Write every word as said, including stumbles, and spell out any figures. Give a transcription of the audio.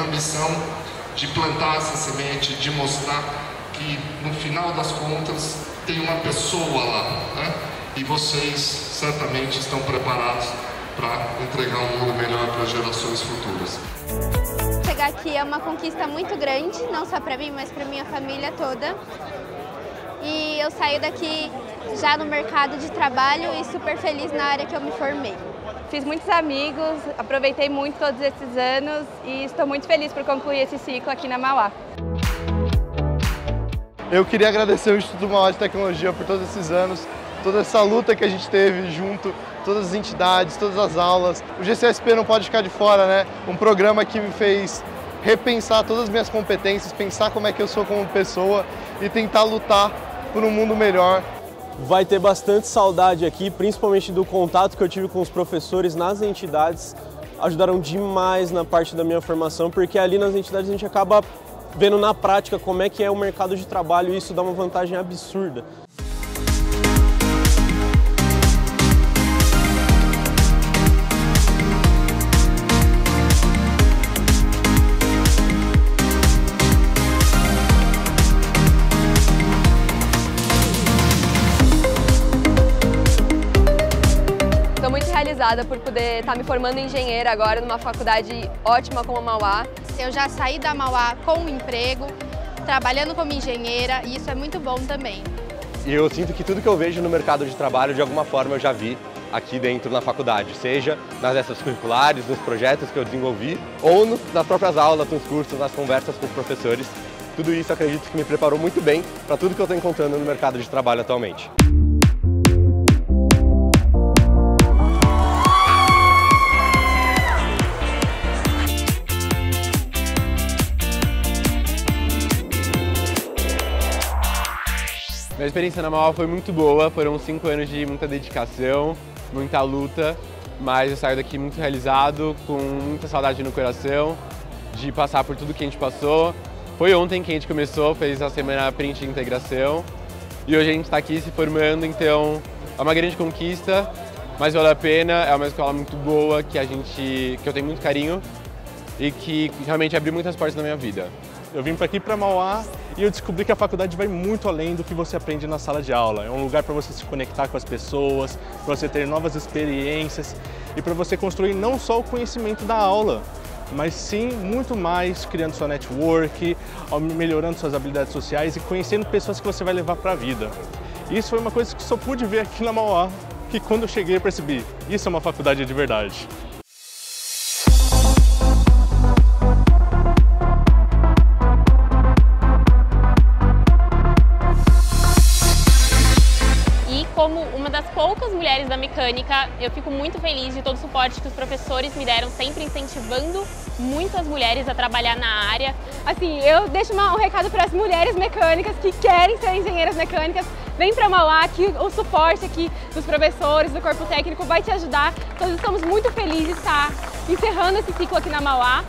ambição de plantar essa semente, de mostrar que no final das contas tem uma pessoa lá, né? E vocês certamente estão preparados para entregar um mundo melhor para as gerações futuras. Chegar aqui é uma conquista muito grande, não só para mim, mas para minha família toda. E eu saio daqui já no mercado de trabalho e super feliz na área que eu me formei. Fiz muitos amigos, aproveitei muito todos esses anos e estou muito feliz por concluir esse ciclo aqui na Mauá. Eu queria agradecer ao Instituto Mauá de Tecnologia por todos esses anos, toda essa luta que a gente teve junto, todas as entidades, todas as aulas. O G C S P não pode ficar de fora, né? Um programa que me fez repensar todas as minhas competências, pensar como é que eu sou como pessoa e tentar lutar por um mundo melhor. Vai ter bastante saudade aqui, principalmente do contato que eu tive com os professores nas entidades. Ajudaram demais na parte da minha formação, porque ali nas entidades a gente acaba vendo na prática como é que é o mercado de trabalho e isso dá uma vantagem absurda. Realizada por poder estar me formando engenheira agora numa faculdade ótima como a Mauá. Eu já saí da Mauá com um emprego, trabalhando como engenheira, e isso é muito bom também. E eu sinto que tudo que eu vejo no mercado de trabalho, de alguma forma, eu já vi aqui dentro na faculdade, seja nas essas curriculares, nos projetos que eu desenvolvi, ou no, nas próprias aulas, nos cursos, nas conversas com os professores. Tudo isso, acredito que me preparou muito bem para tudo que eu estou encontrando no mercado de trabalho atualmente. Minha experiência na Mauá foi muito boa, foram cinco anos de muita dedicação, muita luta, mas eu saio daqui muito realizado, com muita saudade no coração, de passar por tudo que a gente passou. Foi ontem que a gente começou, fez a semana Print e Integração, e hoje a gente está aqui se formando, então é uma grande conquista, mas vale a pena, é uma escola muito boa, que, a gente, que eu tenho muito carinho e que realmente abriu muitas portas na minha vida. Eu vim para aqui, para Mauá, e eu descobri que a faculdade vai muito além do que você aprende na sala de aula. É um lugar para você se conectar com as pessoas, para você ter novas experiências e para você construir não só o conhecimento da aula, mas sim muito mais criando sua network, melhorando suas habilidades sociais e conhecendo pessoas que você vai levar para a vida. Isso foi uma coisa que só pude ver aqui na Mauá, que quando eu cheguei eu percebi, isso é uma faculdade de verdade. Como uma das poucas mulheres da mecânica, eu fico muito feliz de todo o suporte que os professores me deram, sempre incentivando muito as mulheres a trabalhar na área. Assim, eu deixo uma, um recado para as mulheres mecânicas que querem ser engenheiras mecânicas, vem para Mauá, que o suporte aqui dos professores, do corpo técnico vai te ajudar. Nós estamos muito felizes de estar encerrando esse ciclo aqui na Mauá.